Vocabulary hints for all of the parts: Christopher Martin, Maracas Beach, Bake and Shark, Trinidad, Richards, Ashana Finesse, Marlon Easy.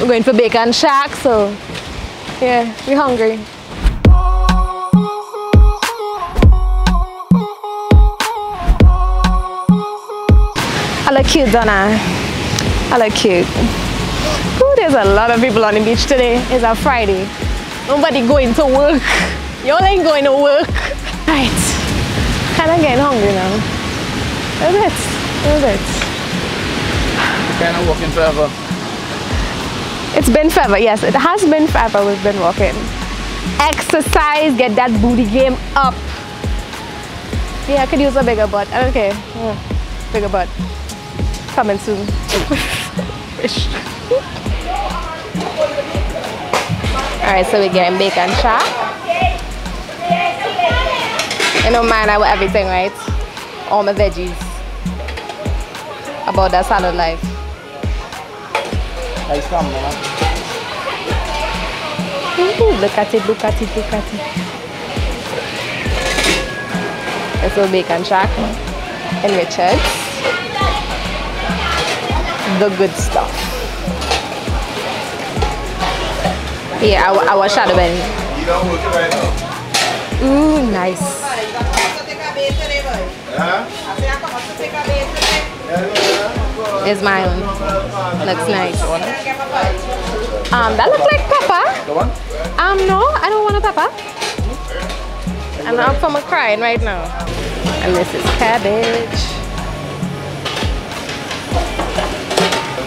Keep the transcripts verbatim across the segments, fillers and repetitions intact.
We're going for Bake and Shark, so yeah, we're hungry. I look cute, don't I? I look cute. Ooh, there's a lot of people on the beach today. It's a Friday. Nobody going to work. Y'all ain't going to work. Right. Kind of getting hungry now. A bit. A bit. Kind of walking forever. It's been forever. Yes, it has been forever. We've been walking. Exercise. Get that booty game up. Yeah, I could use a bigger butt. Okay. Yeah. Bigger butt. Coming soon. Alright, so we're getting Bake and Shark. You know, man, I want everything, right? All my veggies. About that salad life. Nice combo, man. Look at it, look at it, look at it. It's all Bake and Shark in Richards. The good stuff. Yeah, our, our shadow belly. You don't work it right now. Ooh, nice. Uh-huh. It's my own. Looks nice. Um, that looks like pepper. Um, no, I don't want a pepper. And I'm from a crying right now. And this is cabbage.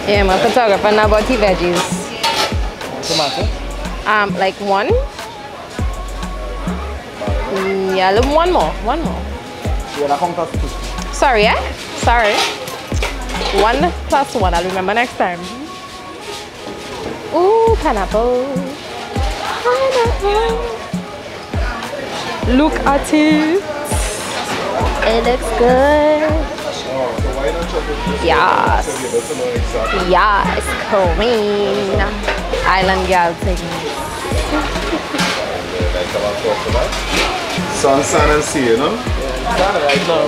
Yeah, I'm a photographer now about tea veggies. Tomato? Um, like one. Yeah, one more, one more. Sorry, eh? Sorry. One plus one, I'll remember next time. Ooh, pineapple. Pineapple. Look at it. It looks good. Yes. Yes, Queen. Island girl thing. Sun, sun and sea, you know? Everything got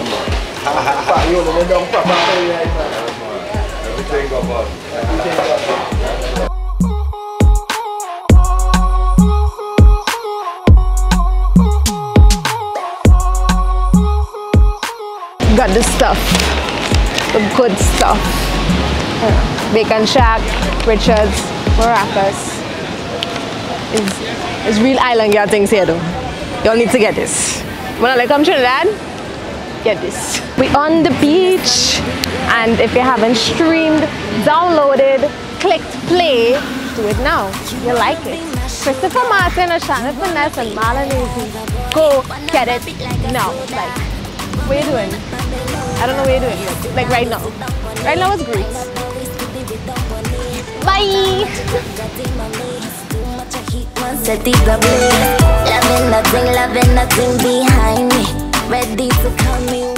up. Everything got up. Got the stuff, the good stuff. Yeah. Bake and Shark, Richards, Maracas. It's, it's real island girl things here though. Y'all need to get this. When I come to Trinidad, get this. We're on the beach, and if you haven't streamed, downloaded, clicked play, do it now. You'll like it. Christopher Martin, Ashana Finesse, and Marlon Easy. Go get it now. Like, what are you doing? I don't know what you're doing. Like right now. Right now it's great. Bye! Loving nothing, loving nothing behind me. Ready to come in.